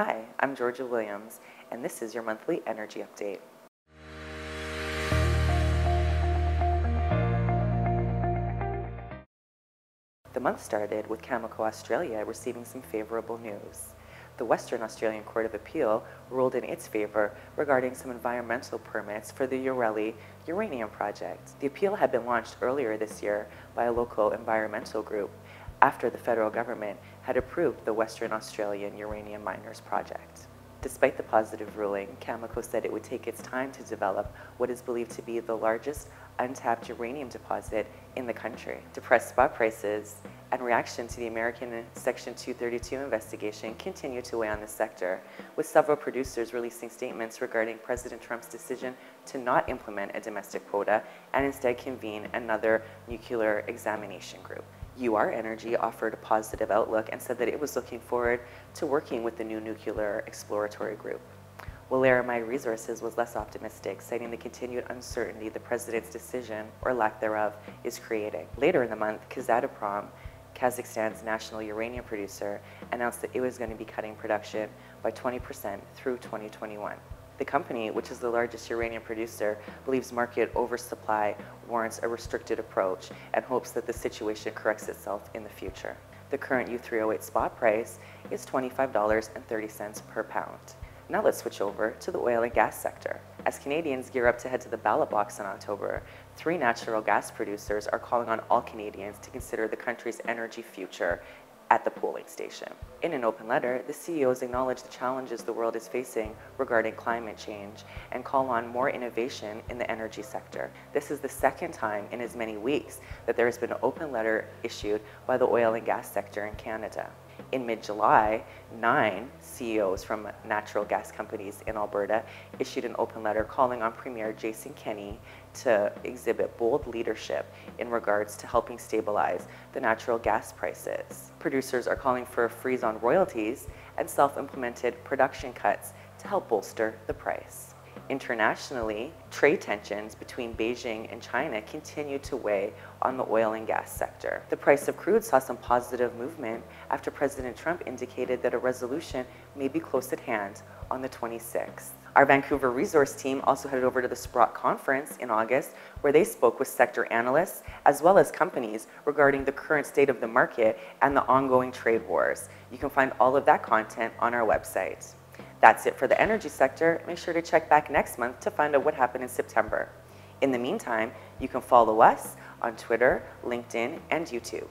Hi, I'm Georgia Williams, and this is your monthly energy update. The month started with Cameco Australia receiving some favourable news. The Western Australian Court of Appeal ruled in its favour regarding some environmental permits for the Yeelirrie uranium project. The appeal had been launched earlier this year by a local environmental group after the federal government had approved the Western Australian uranium miners project. Despite the positive ruling, Cameco said it would take its time to develop what is believed to be the largest untapped uranium deposit in the country. Depressed spot prices and reaction to the American Section 232 investigation continue to weigh on the sector, with several producers releasing statements regarding President Trump's decision to not implement a domestic quota and instead convene another nuclear examination group. UR Energy offered a positive outlook and said that it was looking forward to working with the new nuclear exploratory group, while Laramide Resources was less optimistic, citing the continued uncertainty the president's decision, or lack thereof, is creating. Later in the month, Kazatomprom, Kazakhstan's national uranium producer, announced that it was going to be cutting production by 20% through 2021. The company, which is the largest uranium producer, believes market oversupply warrants a restricted approach and hopes that the situation corrects itself in the future. The current U3O8 spot price is $25.30 per pound. Now let's switch over to the oil and gas sector. As Canadians gear up to head to the ballot box in October, three natural gas producers are calling on all Canadians to consider the country's energy future at the polling station. In an open letter, the CEOs acknowledge the challenges the world is facing regarding climate change and call on more innovation in the energy sector. This is the second time in as many weeks that there has been an open letter issued by the oil and gas sector in Canada. In mid-July, 9 CEOs from natural gas companies in Alberta issued an open letter calling on Premier Jason Kenney to exhibit bold leadership in regards to helping stabilize the natural gas prices. Producers are calling for a freeze on royalties and self-implemented production cuts to help bolster the price. Internationally, trade tensions between Beijing and China continue to weigh on the oil and gas sector. The price of crude saw some positive movement after President Trump indicated that a resolution may be close at hand on the 26th. Our Vancouver resource team also headed over to the Sprott Conference in August, where they spoke with sector analysts as well as companies regarding the current state of the market and the ongoing trade wars. You can find all of that content on our website. That's it for the energy sector. Make sure to check back next month to find out what happened in September. In the meantime, you can follow us on Twitter, LinkedIn, and YouTube.